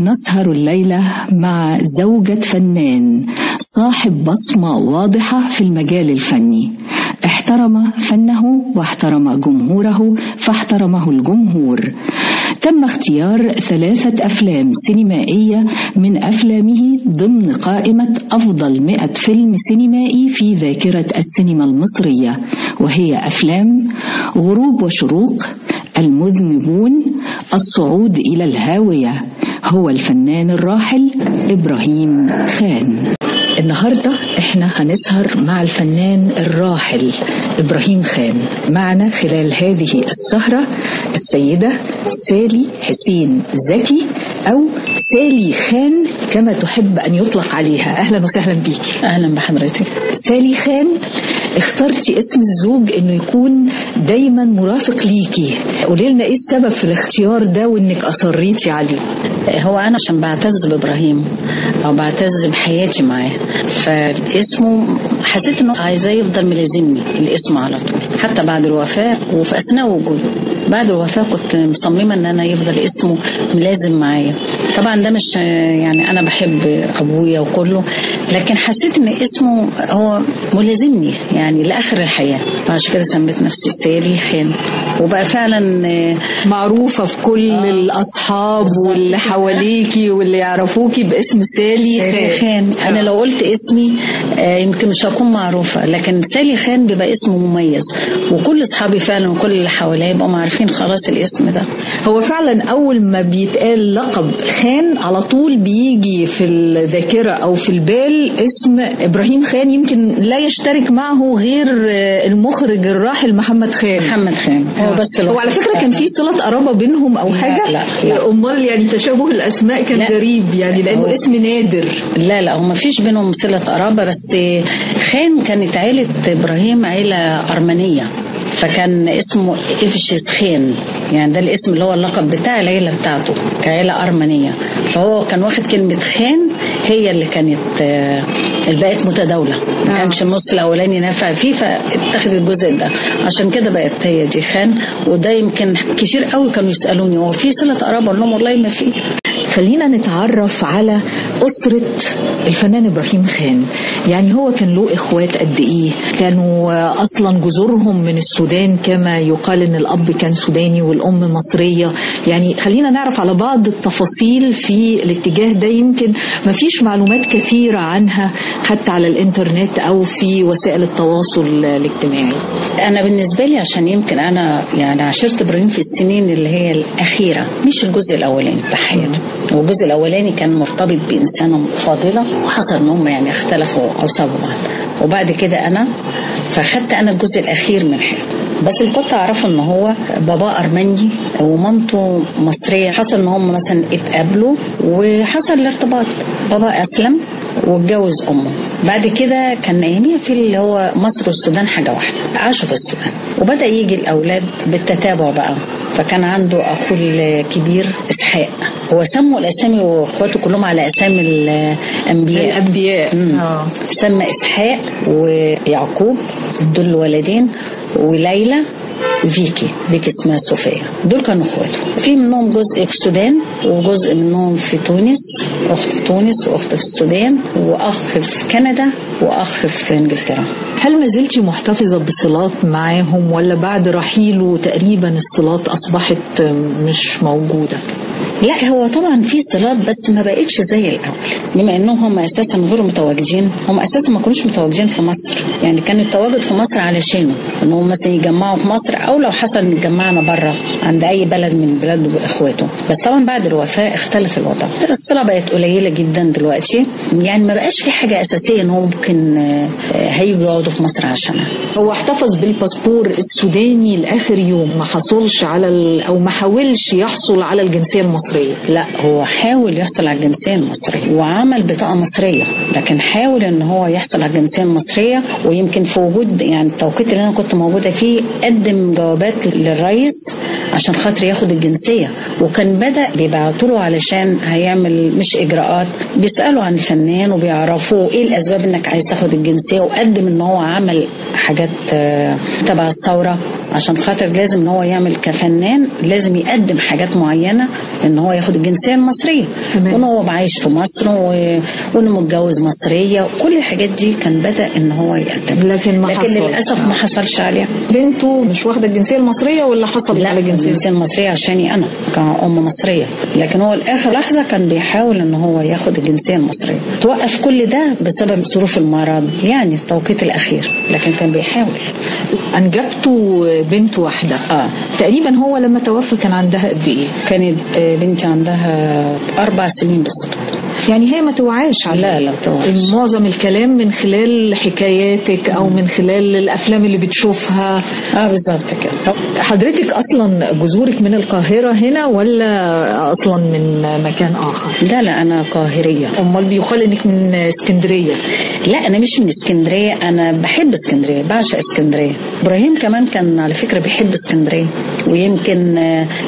نسهر الليلة مع زوجة فنان صاحب بصمة واضحة في المجال الفني، احترم فنه واحترم جمهوره فاحترمه الجمهور. تم اختيار 3 أفلام سينمائية من أفلامه ضمن قائمة أفضل 100 فيلم سينمائي في ذاكرة السينما المصرية، وهي أفلام غروب وشروق، المذنبون، الصعود إلى الهاوية، هو الفنان الراحل إبراهيم خان. النهاردة احنا هنسهر مع الفنان الراحل إبراهيم خان. معنا خلال هذه السهرة السيدة سالي حسين زكي أو سالي خان كما تحب أن يطلق عليها. أهلا وسهلا بيك. أهلا بحضرتك. سالي خان، اخترتي اسم الزوج إنه يكون دايما مرافق ليكي، قولي لنا إيه السبب في الاختيار ده وإنك أصريتي عليه؟ هو أنا عشان بعتز بإبراهيم أو بعتز بحياتي معاه، فاسمه حسيت إنه عايزاه يفضل ملازمني الاسم على طول حتى بعد الوفاة وفي أثناء وجوده. بعد الوفاة كنت مصممة ان انا يفضل اسمه ملازم معايا. طبعا ده مش يعني انا بحب ابويا وكله، لكن حسيت ان اسمه هو ملازمني يعني لاخر الحياة، فعشان كده سميت نفسي سالي خان، وبقى فعلا معروفة في كل الاصحاب واللي حواليكي واللي يعرفوكي باسم سالي خان. انا لو قلت اسمي يمكن مش هكون معروفة، لكن سالي خان بيبقى اسمه مميز، وكل اصحابي فعلا وكل اللي حواليا بقوا معارفين خلاص الاسم ده. هو فعلا أول ما بيتقال لقب خان على طول بيجي في الذاكرة أو في البال اسم إبراهيم خان، يمكن لا يشترك معه غير المخرج الراحل محمد خان. محمد خان هو بس. وعلى فكرة كان في صلة قرابة بينهم أو حاجة؟ لا. أمال يعني تشابه الأسماء كان غريب يعني لأنه اسم نادر. لا هو ما فيش بينهم صلة قرابة، بس خان كانت عائلة إبراهيم عائلة أرمنية، فكان اسمه إفشيس خين، يعني ده الاسم اللي هو اللقب بتاع العيلة بتاعته كعيلة أرمنية، فهو كان واخد كلمة خان هي اللي كانت البقت متداولة، ما كانش النص الأولاني نافع فيه فاتخذ الجزء ده، عشان كده بقت هي دي خان. وده يمكن كتير قوي كانوا يسألوني هو في صلة قرابة، أقول لهم والله ما في. خلينا نتعرف على أسرة الفنان إبراهيم خان، يعني هو كان له إخوات قد إيه؟ كانوا أصلا جذورهم من السودان كما يقال إن الأب كان سوداني والأم مصرية، يعني خلينا نعرف على بعض التفاصيل في الاتجاه ده، يمكن ما فيش معلومات كثيرة عنها حتى على الإنترنت أو في وسائل التواصل الاجتماعي. أنا بالنسبة لي عشان يمكن أنا يعني عشرت إبراهيم في السنين اللي هي الأخيرة مش الجزء الأولاني بتاع حياته، والجزء الاولاني كان مرتبط بانسانه فاضله وحصل ان هم يعني اختلفوا او سابوا بعض، وبعد كده انا فاخدت انا الجزء الاخير من حياته. بس اللي كنت اعرفه ان هو بابا ارمني ومامته مصريه، حصل ان هم مثلا اتقابلوا وحصل الارتباط، بابا اسلم واتجوز امه، بعد كده كان اياميها في اللي هو مصر والسودان حاجه واحده، عاشوا في السودان وبدا يجي الاولاد بالتتابع بقى، فكان عنده اخوه الكبير اسحاق، هو سموا الاسامي واخواته كلهم على اسامي الانبياء. سمى اسحاق ويعقوب دول ولدين، وليلى بيكي اسمها صوفيا، دول كانوا اخواته. في منهم جزء في السودان وجزء منهم في تونس، اخت في تونس واخت في السودان واخ في كندا واخ في انجلترا. هل ما زلتي محتفظه بصلات معاهم ولا بعد رحيله تقريبا الصلات اصبحت مش موجوده؟ لا هو طبعا في صلات بس ما بقتش زي الاول، بما انهم هم اساسا غير متواجدين، هم اساسا ما كانوش متواجدين في مصر، يعني كان التواجد في مصر علشانه انهم مثلا يتجمعوا في مصر او لو حصل نتجمعنا بره عند اي بلد من بلاده باخواته. بس طبعا بعد الوفاه اختلف الوضع، الصله بقت قليله جدا دلوقتي، يعني ما بقاش في حاجه اساسيه ان هو ممكن هيجوا يقعدوا في مصر عشانها. هو احتفظ بالباسبور السوداني لاخر يوم، ما حصلش على او ما حاولش يحصل على الجنسيه المصريه. لا هو حاول يحصل على الجنسية المصرية وعمل بطاقة مصرية، لكن حاول ان هو يحصل على الجنسية المصرية، ويمكن في وجود يعني التوقيت اللي انا كنت موجودة فيه قدم جوابات للرئيس عشان خاطر ياخد الجنسية، وكان بدأ بيبعتوا له علشان هيعمل مش اجراءات، بيسألوا عن الفنان وبيعرفوه ايه الاسباب انك عايز تاخد الجنسية، وقدم ان هو عمل حاجات تبع الثورة عشان خاطر لازم ان هو يعمل كفنان، لازم يقدم حاجات معينه ان هو ياخد الجنسيه المصريه، وان هو عايش في مصر وانه متجوز مصريه، وكل الحاجات دي كان بدا ان هو يقدم، لكن للاسف ما حصلش عليها. بنته مش واخده الجنسيه المصريه ولا حصل على الجنسيه المصريه عشاني انا كأم مصريه، لكن هو لاخر لحظه كان بيحاول ان هو ياخد الجنسيه المصريه. توقف كل ده بسبب ظروف المرض يعني التوقيت الاخير، لكن كان بيحاول. انجبته بنت واحده تقريبا. هو لما توفى كان عندها قد ايه؟ كانت بنتي عندها 4 سنين بالظبط. يعني هي ما توعاش على لا توعاش. معظم الكلام من خلال حكاياتك او من خلال الافلام اللي بتشوفها. بالظبط كده. حضرتك اصلا جذورك من القاهره هنا ولا اصلا من مكان اخر؟ لا انا قاهريه. امال بيقال انك من اسكندريه؟ لا انا مش من اسكندريه، انا بحب اسكندريه، بعشق اسكندريه. ابراهيم كمان كان على فكره بيحب اسكندريه، ويمكن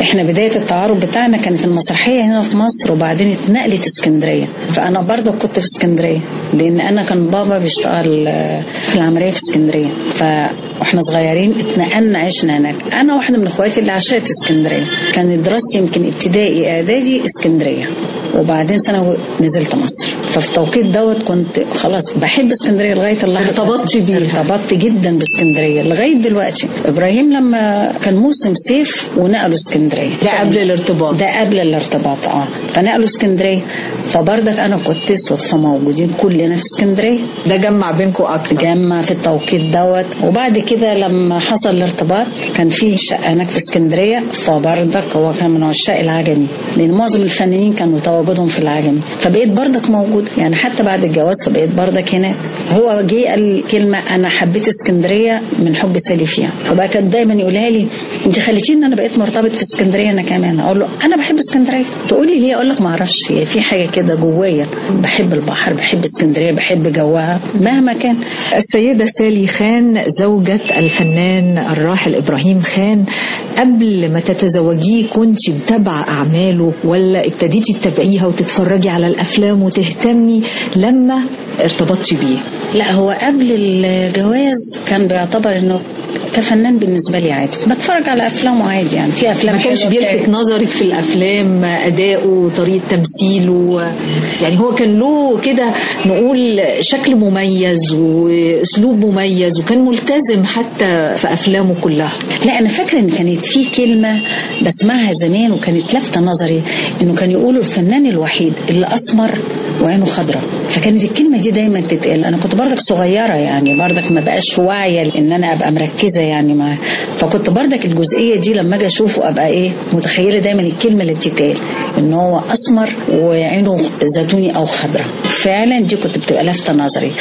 احنا بدايه التعارف بتاعنا كانت المسرحيه هنا في مصر وبعدين اتنقلت اسكندريه، فانا برضه كنت في اسكندريه لان انا كان بابا بيشتغل في العمليه في اسكندريه، فاحنا صغيرين اتنقلنا عشنا هناك. انا واحده من اخواتي اللي عاشت اسكندريه، كانت دراستي يمكن ابتدائي اعدادي اسكندريه، وبعدين ثانوي نزلت مصر. ففي التوقيت دوت كنت خلاص بحب اسكندريه لغايه اللحظه ارتبطت بيها. ارتبطت جدا باسكندريه لغايه دلوقتي. ابراهيم لما كان موسم صيف ونقلوا اسكندريه، ده قبل الارتباط؟ ده قبل الارتباط. فنقلوا اسكندريه، فبردك انا كنت صدفه موجودين كلنا في اسكندريه. ده جمع بينكم اكتر؟ جمع في التوقيت دوت. وبعد كده لما حصل الارتباط كان في شقه هناك في اسكندريه، فبردك هو كان من عشاق العجمي لان معظم الفنانين كانوا وجودهم في العجمي، فبقيت بردك موجود يعني حتى بعد الجواز، فبقيت بردك هنا. هو جه قال كلمه انا حبيت اسكندريه من حب سالي فيها، وبقى كان دايما يقولها لي انت خليتيني ان انا بقيت مرتبط في اسكندريه انا كمان. اقول له انا بحب اسكندريه. تقول لي ليه؟ اقول لك ما اعرفش، هي في حاجه كده جوايا، بحب البحر، بحب اسكندريه، بحب جوها مهما كان. السيده سالي خان زوجة الفنان الراحل ابراهيم خان، قبل ما تتزوجيه كنت متابعه اعماله ولا ابتديتي تتابعيها وتتفرجي على الافلام وتهتمي لما ارتبطتي بيه؟ لا هو قبل الجواز كان بيعتبر انه كفنان بالنسبه لي عادي، بتفرج على افلامه عادي يعني. في افلام ما كانش بيلفت نظرك في الافلام اداؤه طريقه تمثيله؟ يعني هو كان له كده نقول شكل مميز واسلوب مميز وكان ملتزم حتى في افلامه كلها. لا انا فاكره ان كانت في كلمه بسمعها زمان وكانت لافته نظري، انه كان يقولوا الفنان الوحيد اللي اسمر وعينه خضراء، فكانت الكلمه دي دايما تتقال. انا كنت برضك صغيره يعني، برضك ما بقاش واعيه ان انا ابقى مركزه يعني معاه، فكنت برضك الجزئيه دي لما اجي اشوفه ابقى متخيله دايما الكلمه اللي بتتقال ان هو اسمر وعينه زيتوني او خضراء. فعلا دي كنت بتبقى لافته نظري،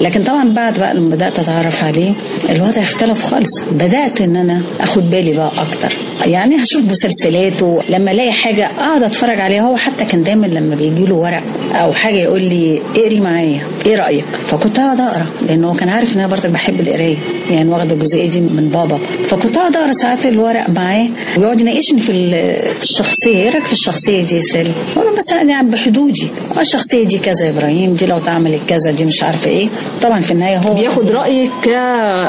لكن طبعا بعد بقى لما بدات اتعرف عليه الوضع اختلف خالص. بدات ان انا اخد بالي بقى اكتر يعني، هشوف مسلسلاته لما الاقي حاجه اقعد اتفرج عليها. هو حتى كان دايما لما بيجي له ورق او حاجه يقول لي اقري معايا ايه رايك، فكنت اقعد اقرا لان هو كان عارف ان انا برضك بحب القرايه يعني، واخده الجزئيه دي من بابا، فكنت اقعد اقرا ساعات الورق معاه ويقعد يناقشني في الشخصيه. ايه رايك في الشخصيه دي يا سالي؟ وانا مثلا يعني بحدودي الشخصيه دي كذا يا ابراهيم، دي لو اتعملت كذا، دي مش عارفه ايه. طبعا في النهايه هو بياخد رايك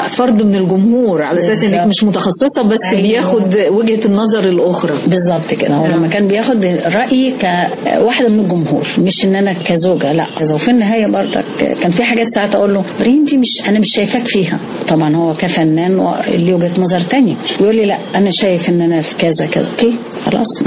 كفرد من الجمهور على اساس انك مش متخصصه، بس بياخد وجهه النظر الاخرى. بالظبط كده. هو لما كان بياخد رايي كواحده من الجمهور مش ان انا كزوجه، لا. وفي النهايه برضك كان في حاجات ساعات اقول له ابراهيم دي مش انا مش شايفاك فيها. طبعا هو كفنان ليه وجهه نظر ثانيه، يقول لي لا انا شايف ان انا في كذا كذا. اوكي خلاص.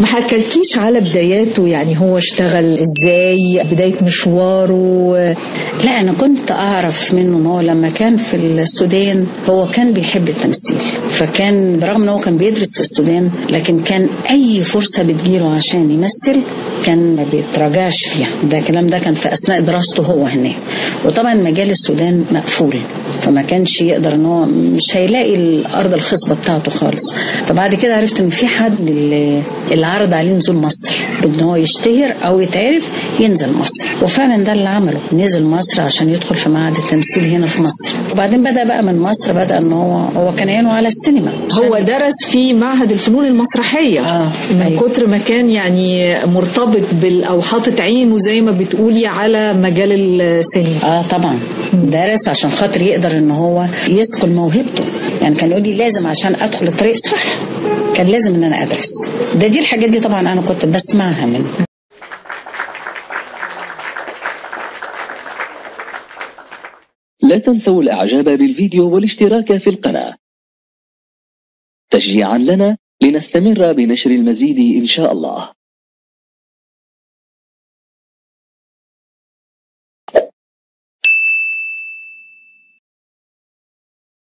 ما حكالكيش على بداياته يعني، هو اشتغل ازاي، بداية مشواره؟ لا انا كنت اعرف منه ان هو لما كان في السودان هو كان بيحب التمثيل، فكان برغم ان هو كان بيدرس في السودان لكن كان اي فرصة بتجيله عشان يمثل كان ما بيتراجعش فيها. ده الكلام ده كان في اثناء دراسته هو هناك، وطبعا مجال السودان مقفول فما كانش يقدر ان هو مش هيلاقي الارض الخصبة بتاعته خالص. فبعد كده عرفت ان في حد اللي عرض عليه نزول مصر بان هو يشتهر او يتعرف ينزل مصر، وفعلا ده اللي عمله، نزل مصر عشان يدخل في معهد التمثيل هنا في مصر. وبعدين بدا بقى من مصر، بدا ان هو كان عينه على السينما. هو درس في معهد الفنون المسرحيه من كتر ما كان يعني مرتبط او حاطط عينه زي ما بتقولي على مجال السينما. طبعا درس عشان خاطر يقدر ان هو يسكن موهبته. يعني كان يقول لي لازم عشان ادخل الطريق صح كان لازم ان انا ادرس. دي الحاجات دي طبعا انا كنت بسمعها منه. لا تنسوا الاعجاب بالفيديو والاشتراك في القناة تشجيعا لنا لنستمر بنشر المزيد ان شاء الله.